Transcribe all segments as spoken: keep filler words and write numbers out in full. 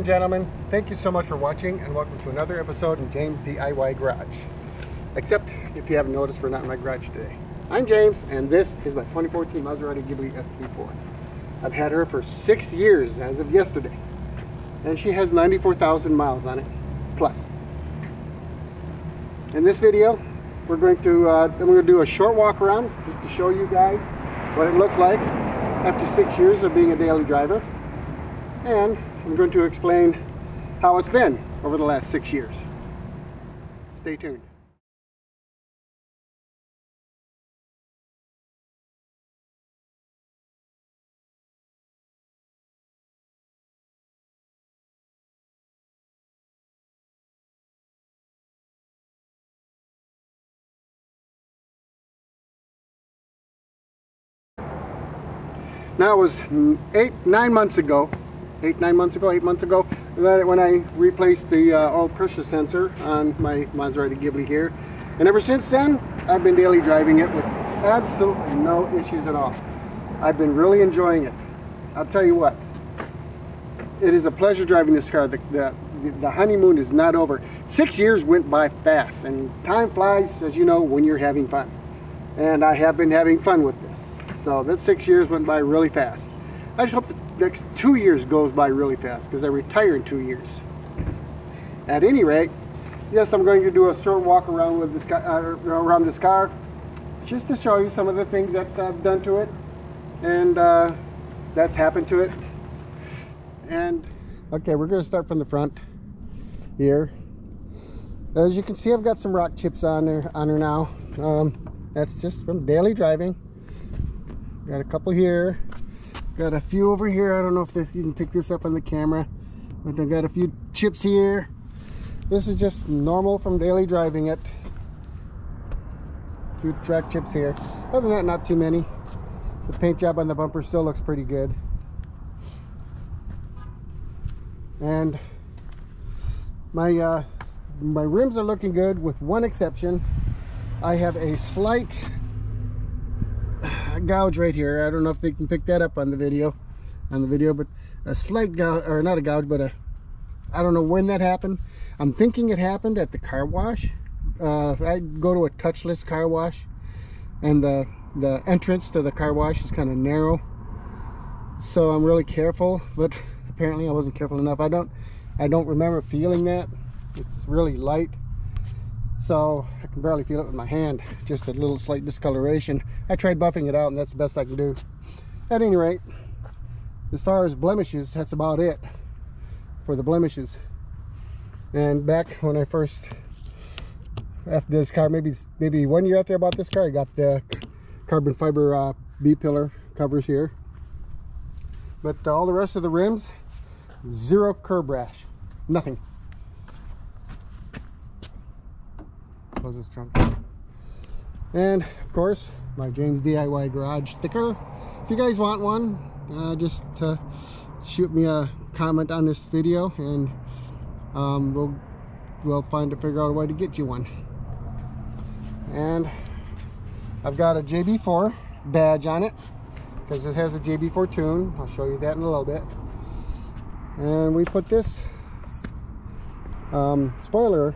and gentlemen, thank you so much for watching and welcome to another episode of James D I Y Garage. Except if you haven't noticed, we're not in my garage today. I'm James and this is my twenty fourteen Maserati Ghibli S Q four. I've had her for six years as of yesterday. And she has ninety-four thousand miles on it, plus. In this video, we're going to uh, I'm going to do a short walk around just to show you guys what it looks like after six years of being a daily driver. And I'm going to explain how it's been over the last six years. Stay tuned. Now it was eight, nine months ago, eight, nine months ago, eight months ago, that when I replaced the uh, oil pressure sensor on my Maserati Ghibli here. And ever since then, I've been daily driving it with absolutely no issues at all. I've been really enjoying it. I'll tell you what, it is a pleasure driving this car. The, the, the honeymoon is not over. Six years went by fast, and time flies, as you know, when you're having fun. And I have been having fun with this. So that six years went by really fast. I just hope the next two years goes by really fast because I retire in two years. At any rate, yes, I'm going to do a short walk around with this car, uh, around this car, just to show you some of the things that I've done to it, and uh, that's happened to it. And okay, we're going to start from the front here. As you can see, I've got some rock chips on her on her now. Um, that's just from daily driving. Got a couple here, got a few over here. I don't know if this, you can pick this up on the camera, but I've got a few chips here. This is just normal from daily driving it. A few track chips here. Other than that, not too many. The paint job on the bumper still looks pretty good. And my, uh, my rims are looking good with one exception. I have a slight gouge right here. I don't know if they can pick that up on the video on the video but a slight gouge, or not a gouge, but a I don't know when that happened. I'm thinking it happened at the car wash. uh, I go to a touchless car wash, and the the entrance to the car wash is kind of narrow, so I'm really careful, but apparently I wasn't careful enough. I don't I don't remember feeling that. It's really light, so I can barely feel it with my hand. Just a little slight discoloration. I tried buffing it out, and that's the best I can do. At any rate, as far as blemishes, that's about it for the blemishes. And back when I first, after this car, maybe maybe one year after I bought this car, I got the carbon fiber uh, B-pillar covers here. But uh, all the rest of the rims, zero curb rash, nothing. Close this trunk. And of course, my James D I Y Garage sticker. If you guys want one, uh, just uh, shoot me a comment on this video, and um, we'll we'll find to figure out a way to get you one. And I've got a J B four badge on it because it has a J B four tune. I'll show you that in a little bit. And we put this um, spoiler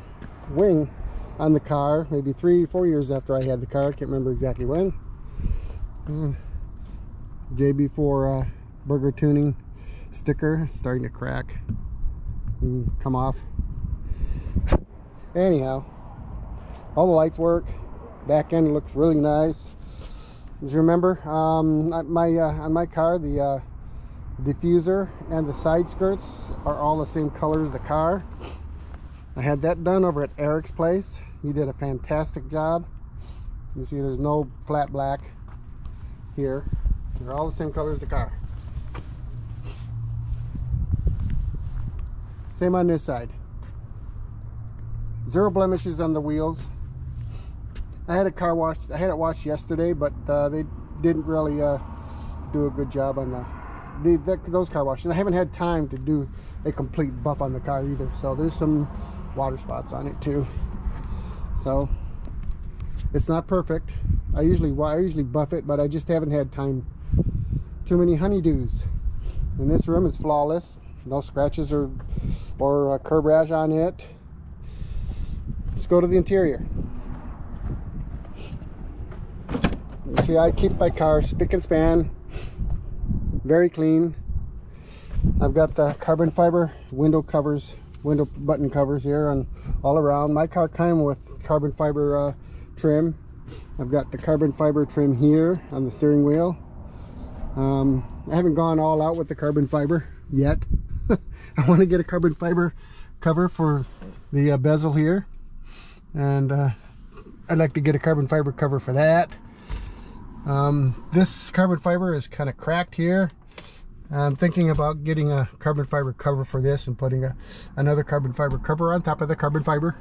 wing on the car maybe three four years after I had the car. I can't remember exactly when. And J B four uh, burger tuning sticker starting to crack and come off. Anyhow, all the lights work. Back end looks really nice. As you remember, um, my uh, on my car, the uh, diffuser and the side skirts are all the same color as the car. I had that done over at Eric's place. He did a fantastic job. You see there's no flat black here. They're all the same color as the car. Same on this side. Zero blemishes on the wheels. I had a car washed. I had it washed yesterday, but uh, they didn't really uh, do a good job on the The, the, those car washes. I haven't had time to do a complete buff on the car either, so there's some water spots on it too. So it's not perfect. I usually I usually buff it, but I just haven't had time. Too many honeydews. And this rim is flawless. no scratches or or uh, curb rash on it. Let's go to the interior. You see, I keep my car spick and span, very clean. I've got the carbon fiber window covers, window button covers here, and all around. My car came with carbon fiber uh, trim. I've got the carbon fiber trim here on the steering wheel. Um, I haven't gone all out with the carbon fiber yet. I want to get a carbon fiber cover for the uh, bezel here, and uh, I'd like to get a carbon fiber cover for that. Um, this carbon fiber is kind of cracked here. I'm thinking about getting a carbon fiber cover for this and putting a, another carbon fiber cover on top of the carbon fiber,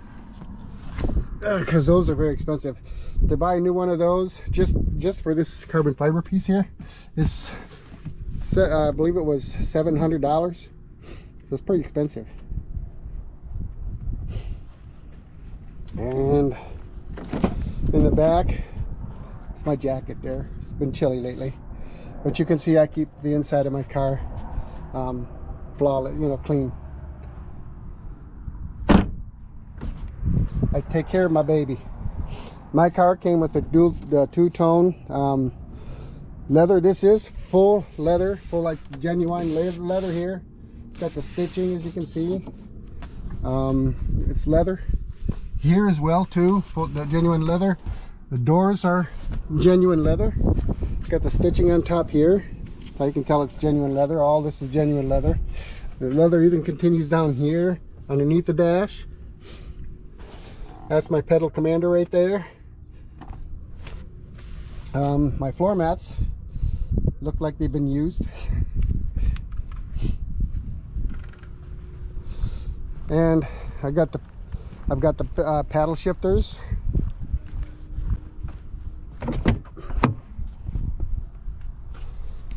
because uh, those are very expensive. To buy a new one of those just just for this carbon fiber piece here, it's uh, I believe it was seven hundred dollars, so it's pretty expensive. And in the back, it's my jacket there. It's been chilly lately, but you can see I keep the inside of my car um, flawless, you know, clean. I take care of my baby. My car came with a dual, the two-tone um, leather. This is full leather, full like genuine leather here. It's got the stitching, as you can see. Um, it's leather here as well too, full, the genuine leather. The doors are genuine leather. It's got the stitching on top here, so you can tell it's genuine leather. All this is genuine leather. The leather even continues down here underneath the dash. That's my pedal commander right there. Um, my floor mats look like they've been used. And I got the, I've got the uh, paddle shifters.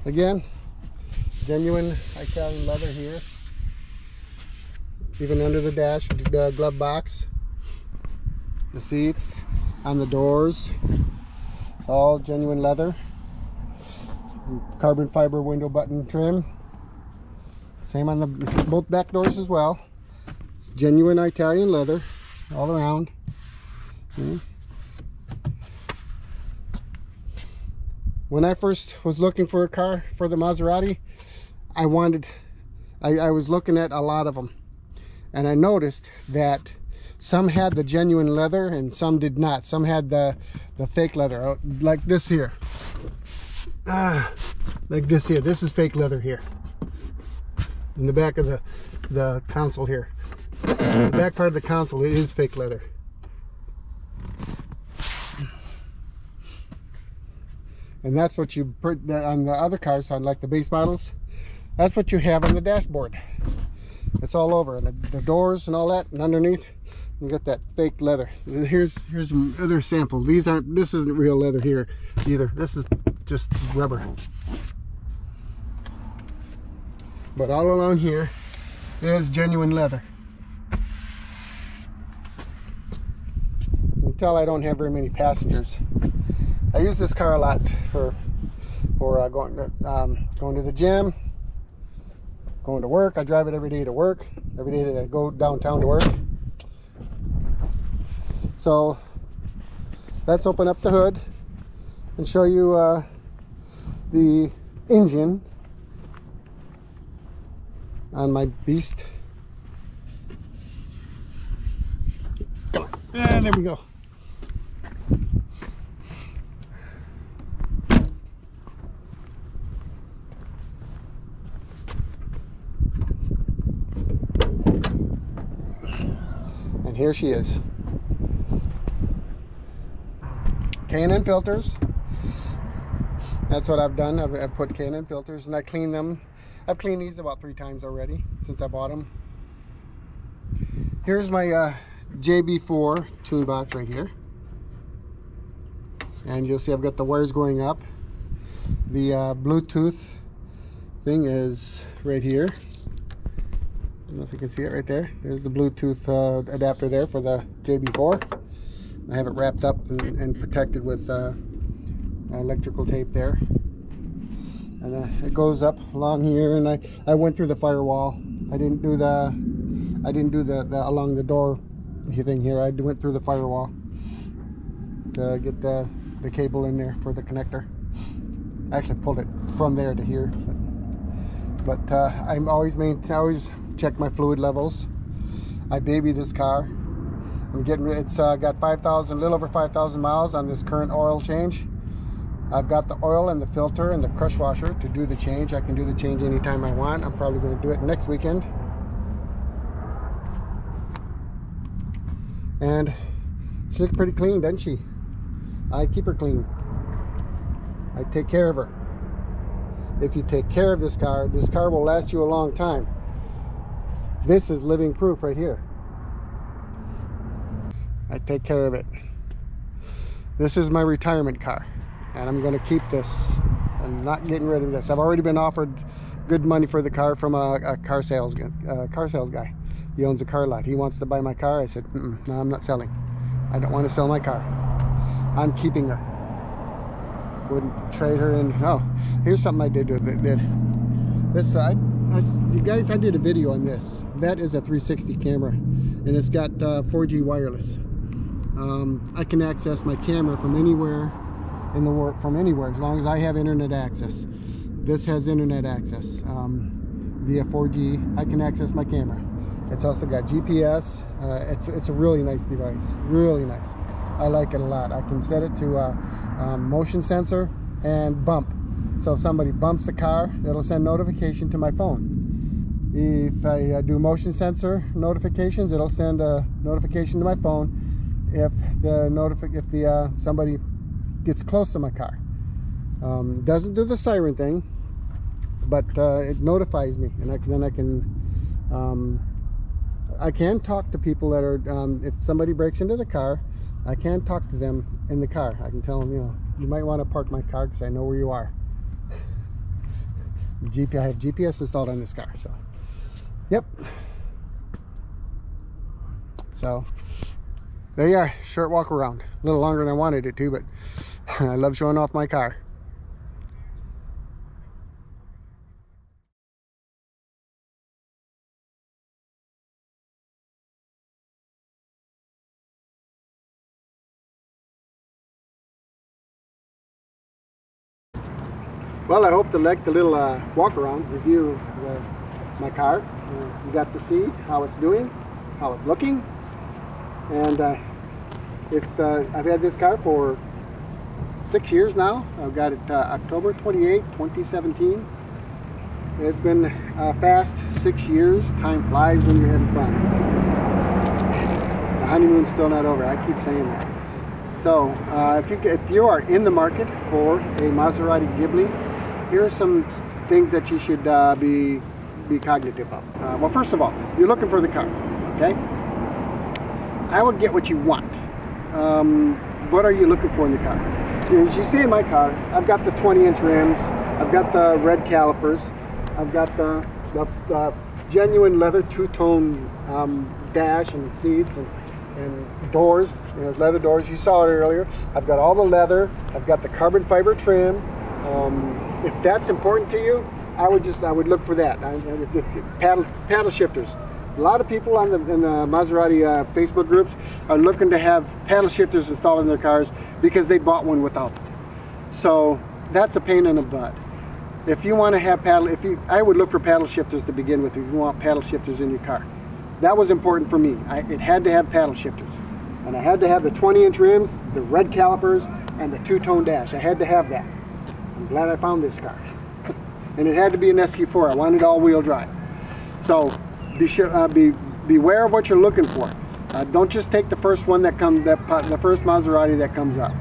Again, genuine Italian leather here, even under the dash, the glove box, the seats, on the doors, it's all genuine leather. Carbon fiber window button trim, same on the both back doors as well. It's genuine Italian leather all around. Okay. When I first was looking for a car for the Maserati, I wanted, I, I was looking at a lot of them, and I noticed that some had the genuine leather and some did not. Some had the, the fake leather, like this here. Ah, like this here. This is fake leather here, in the back of the, the console here. The back part of the console is fake leather. And that's what you put on the other cars, on like the base models. That's what you have on the dashboard. It's all over, and the, the doors and all that, and underneath you got that fake leather. Here's here's some other sample. These aren't. This isn't real leather here either. This is just rubber. But all along here is genuine leather. You can tell I don't have very many passengers. I use this car a lot for for uh, going to, um, going to the gym, going to work. I drive it every day to work, every day that I go downtown to work. So let's open up the hood and show you uh, the engine on my beast. Come on, and there we go. Here she is. K and N filters. That's what I've done. I've, I've put K and N filters, and I clean them. I've cleaned these about three times already since I bought them. Here's my uh, J B four tune box right here, and you'll see I've got the wires going up. The uh, Bluetooth thing is right here. I don't know if you can see it right there. There's the Bluetooth uh, adapter there for the J B four. I have it wrapped up and, and protected with uh, electrical tape there. And uh, it goes up along here, and I, I went through the firewall I didn't do the I didn't do the, the along the door thing here. I went through the firewall to get the the cable in there for the connector. I actually pulled it from there to here. But uh, I'm always maintain, I always check my fluid levels. I baby this car. I'm getting it's uh, got five thousand, a little over five thousand miles on this current oil change. I've got the oil and the filter and the crush washer to do the change. I can do the change anytime I want. I'm probably going to do it next weekend. And she looks pretty clean, doesn't she? I keep her clean. I take care of her. If you take care of this car, this car will last you a long time. This is living proof right here. I take care of it. This is my retirement car, and I'm going to keep this. I'm not getting rid of this. I've already been offered good money for the car from a, a car sales uh, car sales guy. He owns a car lot. He wants to buy my car. I said, mm-mm, no, I'm not selling. I don't want to sell my car. I'm keeping her. Wouldn't trade her in. Oh, here's something I did with it. Did this side? I, you guys, I did a video on this. That is a three sixty camera, and it's got uh, four G wireless. Um, I can access my camera from anywhere in the world, from anywhere, as long as I have internet access. This has internet access um, via four G. I can access my camera. It's also got G P S. Uh, it's it's a really nice device. Really nice. I like it a lot. I can set it to uh, um, motion sensor and bump. So if somebody bumps the car, it'll send notification to my phone. If I uh, do motion sensor notifications, it'll send a notification to my phone. If the notifi if the uh, somebody gets close to my car, um, doesn't do the siren thing, but uh, it notifies me, and I can, then I can um, I can talk to people that are um, if somebody breaks into the car. I can talk to them in the car. I can tell them, you know, you might want to park my car because I know where you are. G P, I have G P S installed on this car, so. Yep. So, there you are, short walk around. A little longer than I wanted it to, but I love showing off my car. Well, I hope to like the little uh, walk around review of the, my car. Uh, you got to see how it's doing, how it's looking, and uh, if uh, I've had this car for six years now. I've got it uh, October twenty-eighth, twenty seventeen. It's been uh, fast six years. Time flies when you're having fun. The honeymoon's still not over. I keep saying that. So, uh, if, you, if you are in the market for a Maserati Ghibli, here are some things that you should uh, be be cognitive of. Uh, well, first of all, you're looking for the car, okay? I would get what you want. Um, what are you looking for in the car? As you see in my car, I've got the twenty inch rims, I've got the red calipers, I've got the, the, the genuine leather two-tone um, dash and seats and, and doors, you know, leather doors. You saw it earlier. I've got all the leather. I've got the carbon fiber trim. Um, If that's important to you, I would just I would look for that. I, if, if, paddle paddle shifters. A lot of people on the, in the Maserati uh, Facebook groups are looking to have paddle shifters installed in their cars because they bought one without them. So that's a pain in the butt. If you want to have paddle, if you, I would look for paddle shifters to begin with. If you want paddle shifters in your car, that was important for me. I, it had to have paddle shifters, and I had to have the twenty inch rims, the red calipers, and the two-tone dash. I had to have that. I'm glad I found this car. And it had to be an S Q four. I wanted all-wheel drive. So be sure, uh, be beware of what you're looking for. Uh, don't just take the first one that comes, that the first Maserati that comes up.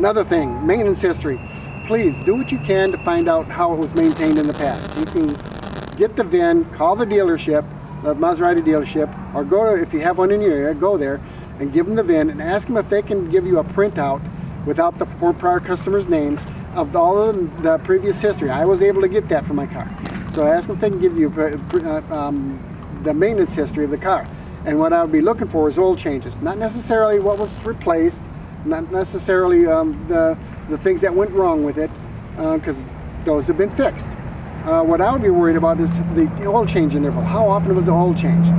Another thing, maintenance history. Please do what you can to find out how it was maintained in the past. You can get the V I N, call the dealership, the Maserati dealership, or go to, if you have one in your area, go there and give them the V I N and ask them if they can give you a printout without the four prior customers' names of all of the previous history. I was able to get that for my car. So I asked them if they can give you uh, um, the maintenance history of the car. And what I would be looking for is oil changes. Not necessarily what was replaced, not necessarily um, the, the things that went wrong with it, because uh, those have been fixed. uh, what I would be worried about is the oil change interval. How often was the oil changed?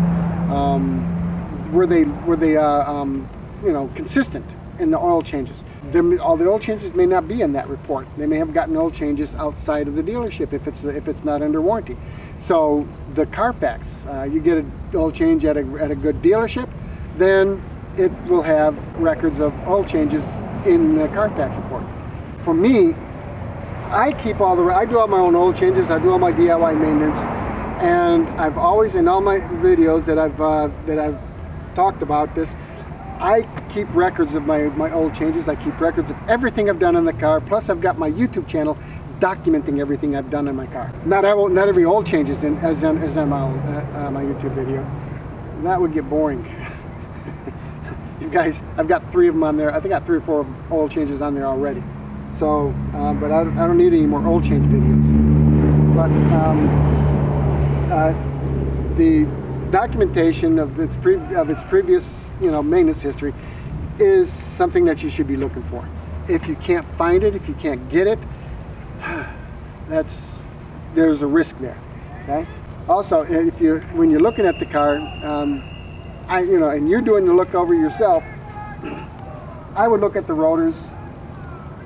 Um, were they, were they uh, um, you know, consistent in the oil changes? There, all the oil changes may not be in that report. They may have gotten oil changes outside of the dealership if it's if it's not under warranty. So the Carfax, uh, you get an oil change at a, at a good dealership, then it will have records of oil changes in the Carfax report. For me, I keep all the I do all my own oil changes. I do all my D I Y maintenance, and I've always, in all my videos that I've uh, that I've talked about this, I keep records of my, my oil changes. I keep records of everything I've done in the car. Plus I've got my YouTube channel documenting everything I've done in my car. Not, I won't, not every oil change is in, as in, as in my, uh, uh, my YouTube video. That would get boring. You guys, I've got three of them on there. I think I got three or four oil changes on there already. So, uh, but I don't, I don't need any more oil change videos. But um, uh, the documentation of its, pre of its previous you know, maintenance history is something that you should be looking for. If you can't find it, if you can't get it, that's, there's a risk there, okay? Also, if you, when you're looking at the car, um, I, you know, and you're doing the look over yourself, I would look at the rotors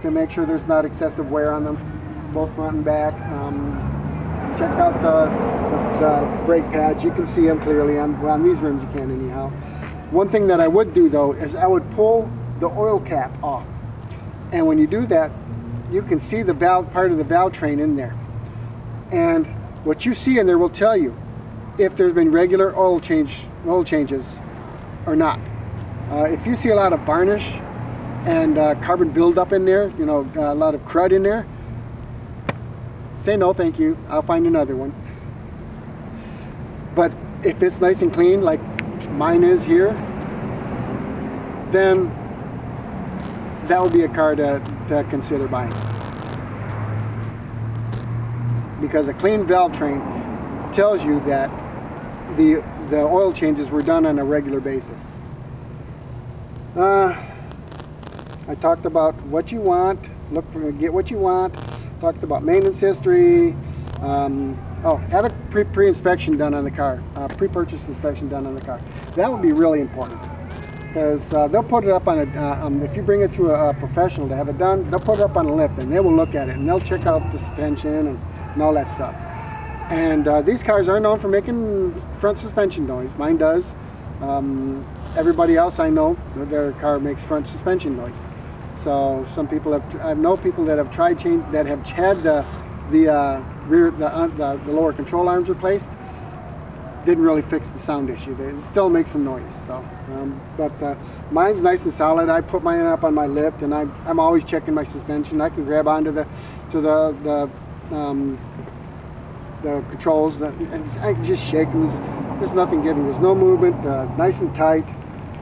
to make sure there's not excessive wear on them, both front and back. Um, check out the, the, the brake pads. You can see them clearly. On, well, on these rims you can anyhow. One thing that I would do though is I would pull the oil cap off, and when you do that you can see the valve, part of the valve train in there, and what you see in there will tell you if there's been regular oil change oil changes or not. Uh, if you see a lot of varnish and uh, carbon buildup in there, you know, a lot of crud in there, say no thank you, I'll find another one. But if it's nice and clean like mine is here, then that would be a car to, to consider buying, because a clean valve train tells you that the the oil changes were done on a regular basis. Uh, I talked about what you want, look for, get what you want. Talked about maintenance history. Um, Oh, have a pre pre-inspection done on the car, uh, pre-purchase inspection done on the car. That would be really important, because uh, they'll put it up on a, uh, um, if you bring it to a, a professional to have it done, they'll put it up on a lift and they will look at it and they'll check out the suspension and, and all that stuff. And uh, these cars are known for making front suspension noise. Mine does. Um, everybody else I know, their car makes front suspension noise. So some people have, I know people that have tried change, that have had the, the uh, rear, the, uh, the, the lower control arms replaced, didn't really fix the sound issue. It still makes some noise. So, um, but uh, mine's nice and solid. I put mine up on my lift, and I, I'm always checking my suspension. I can grab onto the to the the, um, the controls. That, and I can just shake them. There's, there's nothing giving. There's no movement. Uh, nice and tight.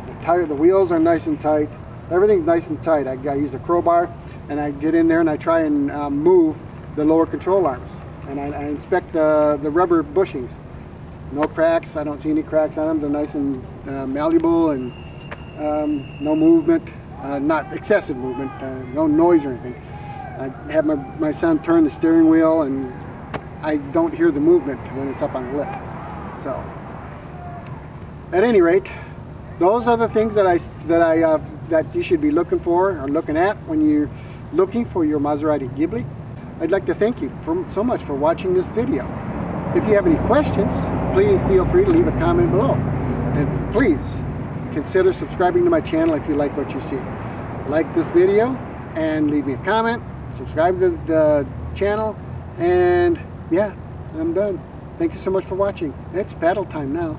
The tire, the wheels are nice and tight. Everything's nice and tight. I, I use a crowbar, and I get in there and I try and uh, move the lower control arms. And I, I inspect the, the rubber bushings. No cracks, I don't see any cracks on them. They're nice and uh, malleable, and um, no movement, uh, not excessive movement, uh, no noise or anything. I have my, my son turn the steering wheel and I don't hear the movement when it's up on the lift. So, at any rate, those are the things that I, that, I, uh, that you should be looking for or looking at when you're looking for your Maserati Ghibli. I'd like to thank you for, so much for watching this video. If you have any questions, please feel free to leave a comment below. And please consider subscribing to my channel if you like what you see. Like this video and leave me a comment. Subscribe to the channel. And yeah, I'm done. Thank you so much for watching. It's paddle time now.